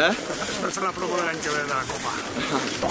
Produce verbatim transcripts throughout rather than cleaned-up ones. Eh? That's not a problem, I'm going to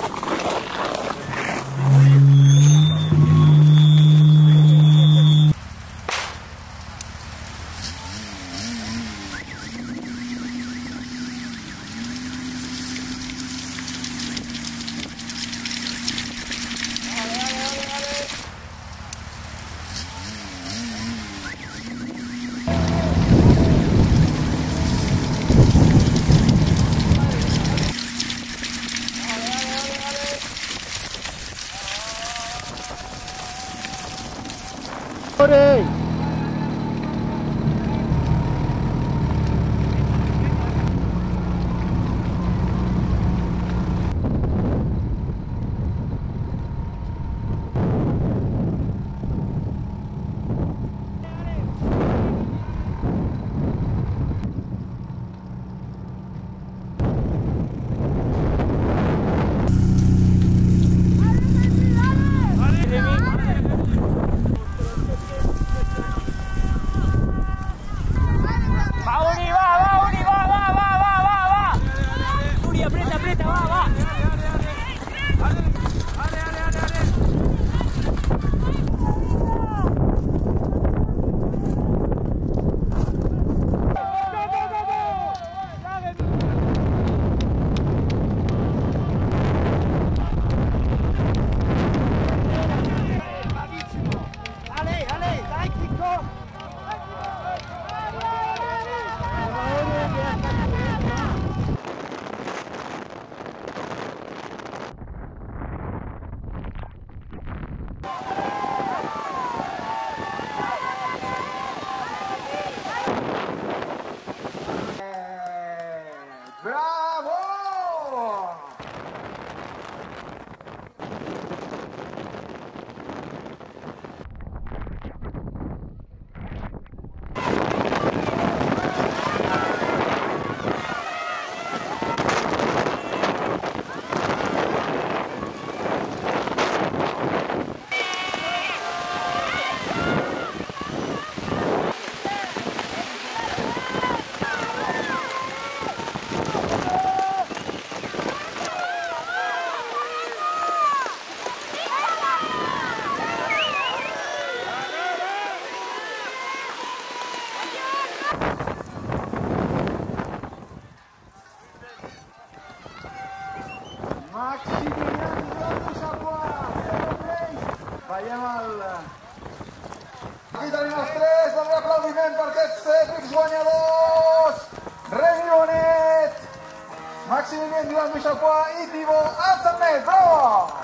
Maximilien Drion du Chapois, vayamos al... Aquí tenemos tres, dame un aplaudimiento al ex guanyadors, Rémi Bonnet, Maximilien Drion du Chapois y Tibo Azamet, bravo!